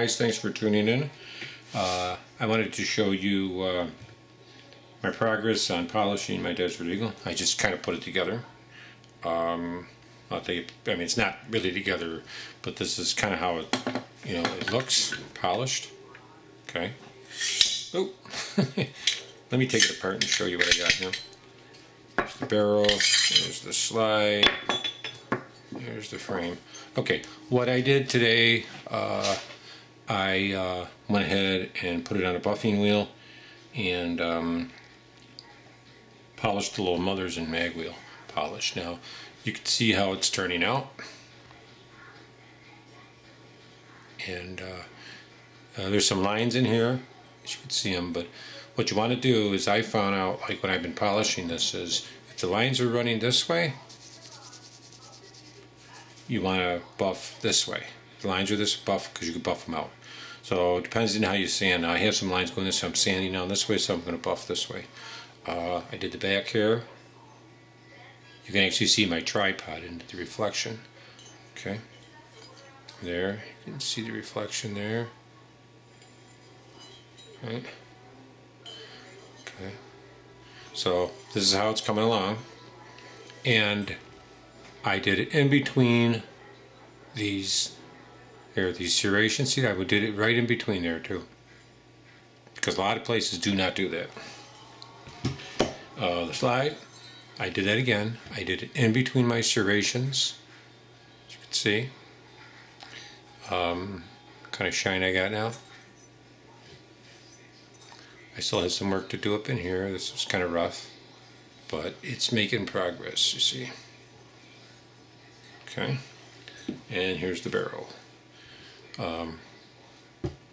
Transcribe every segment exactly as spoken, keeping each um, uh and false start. Guys, thanks for tuning in. Uh, I wanted to show you uh, my progress on polishing my Desert Eagle. I just kind of put it together. Um, I think, I mean, it's not really together, but this is kind of how it, you know, it looks polished. Okay. Oh, let me take it apart and show you what I got here. There's the barrel. There's the slide. There's the frame. Okay. What I did today. Uh, I uh, went ahead and put it on a buffing wheel and um, polished the little Mothers and mag wheel polish. Now you can see how it's turning out, and uh, uh, there's some lines in here as you can see them, but what you want to do is, I found out, like when I've been polishing this, is if the lines are running this way, you want to buff this way. Lines with this buff, because you can buff them out. So it depends on how you sand. Now I have some lines going this way, I'm sanding down this way, so I'm going to buff this way. Uh, I did the back here. You can actually see my tripod in the reflection. Okay. There. You can see the reflection there. Right. Okay. So this is how it's coming along. And I did it in between these There, these serrations, see, I did it right in between there too, because a lot of places do not do that. Uh, the slide, I did that again. I did it in between my serrations, as you can see. Um, what kind of shine I got now. I still have some work to do up in here. This was kind of rough, but it's making progress, you see. Okay, and here's the barrel. Um,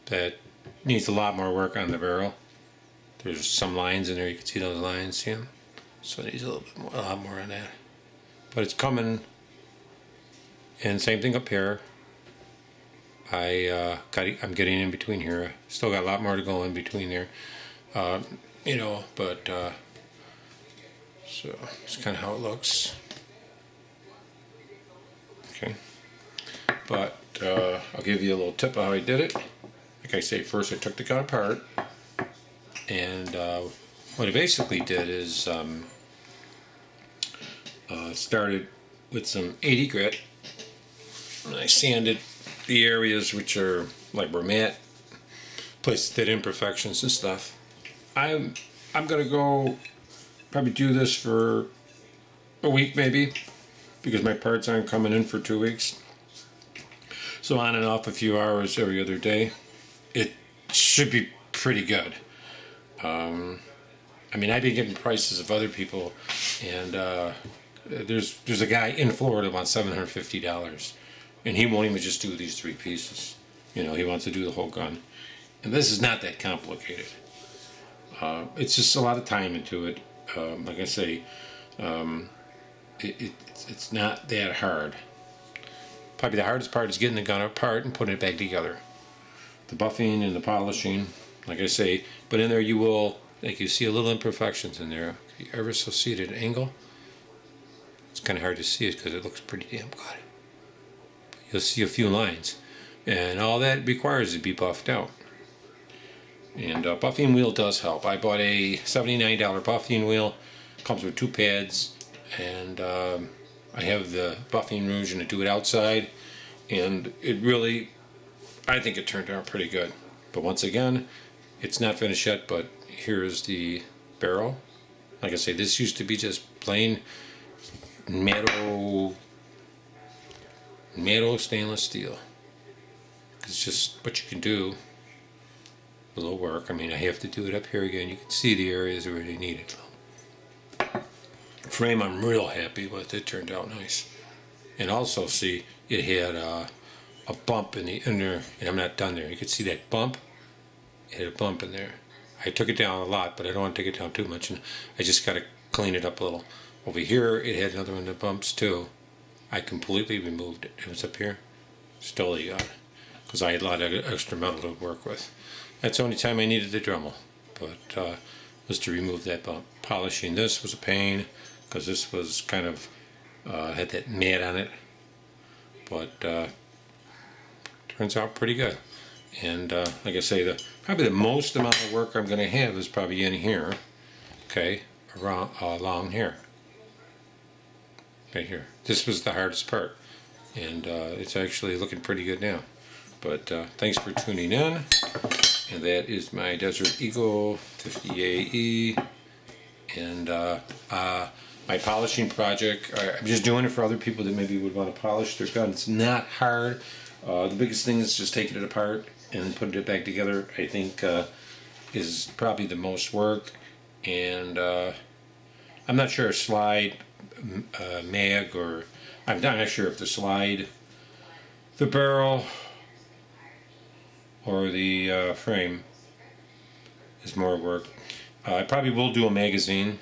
that needs a lot more work on the barrel. There's some lines in there, you can see those lines, see them? So it needs a little bit more, a lot more on that. But it's coming. And same thing up here. I uh, got, I'm getting in between here. Still got a lot more to go in between there. Uh, you know, but uh, so it's kind of how it looks. Okay. But uh, I'll give you a little tip of how I did it. Like I say, first I took the gun apart, and uh, what I basically did is um, uh, started with some eighty grit, and I sanded the areas which are like were matte, places that imperfections and stuff. I'm I'm gonna go probably do this for a week maybe, because my parts aren't coming in for two weeks. So on and off a few hours every other day. It should be pretty good. Um, I mean, I've been getting prices of other people, and uh, there's there's a guy in Florida who wants seven hundred fifty dollars, and he won't even just do these three pieces. You know, he wants to do the whole gun. And this is not that complicated. Uh, it's just a lot of time into it. Um, like I say, um, it, it, it's not that hard. Probably the hardest part is getting the gun apart and putting it back together. The buffing and the polishing, like I say, but in there you will, like you see a little imperfections in there. If you ever so see it at an angle, it's kind of hard to see it because it looks pretty damn good. But you'll see a few lines. And all that requires is to be buffed out. And a buffing wheel does help. I bought a seventy-nine dollar buffing wheel. Comes with two pads, and um, I have the buffing rouge and I do it outside, and it really, I think it turned out pretty good. But once again, it's not finished yet, but here is the barrel. Like I say, this used to be just plain metal, metal stainless steel. It's just what you can do, a little work. I mean, I have to do it up here again. You can see the areas where they need it. Frame, I'm real happy with it. Turned out nice. And also, see, it had uh, a bump in the inner, and I'm not done there. You could see that bump. It had a bump in there. I took it down a lot, but I don't want to take it down too much, and I just got to clean it up a little. Over here, it had another one of the bumps too. I completely removed it. It was up here. Still got it, because I had a lot of extra metal to work with. That's the only time I needed the Dremel, but uh, was to remove that bump. Polishing this was a pain, because this was kind of, uh, had that matte on it, but uh, turns out pretty good. And uh, like I say, the probably the most amount of work I'm going to have is probably in here, okay, around, uh, along here, right here. This was the hardest part, and uh, it's actually looking pretty good now. But uh, thanks for tuning in, and that is my Desert Eagle fifty A E, and uh, uh, my polishing project. I'm just doing it for other people that maybe would want to polish their gun. It's not hard. Uh, the biggest thing is just taking it apart and putting it back together. I think uh, is probably the most work, and uh, I'm not sure if slide uh, mag or I'm not sure if the slide, the barrel, or the uh, frame is more work. Uh, I probably will do a magazine.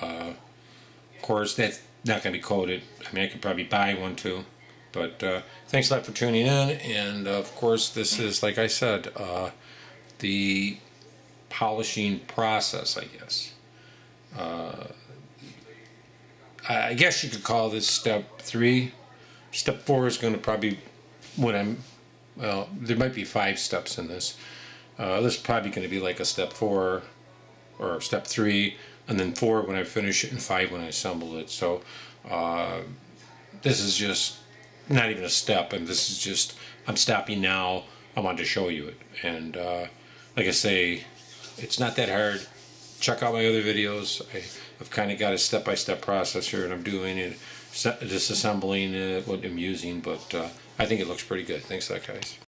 Uh, of course, that's not going to be coated. I mean, I could probably buy one too. But uh, thanks a lot for tuning in. And uh, of course, this is, like I said, uh, the polishing process, I guess. Uh, I guess you could call this step three. Step four is going to probably, when I'm, well, there might be five steps in this. Uh, this is probably going to be like a step four or step three, and then four when I finish it, and five when I assemble it. So uh, this is just not even a step, and this is just, I'm stopping now. I wanted to show you it. And uh, like I say, it's not that hard. Check out my other videos. I, I've kind of got a step-by-step process here, and I'm doing it, disassembling it, what I'm using, but uh, I think it looks pretty good. Thanks a lot, guys.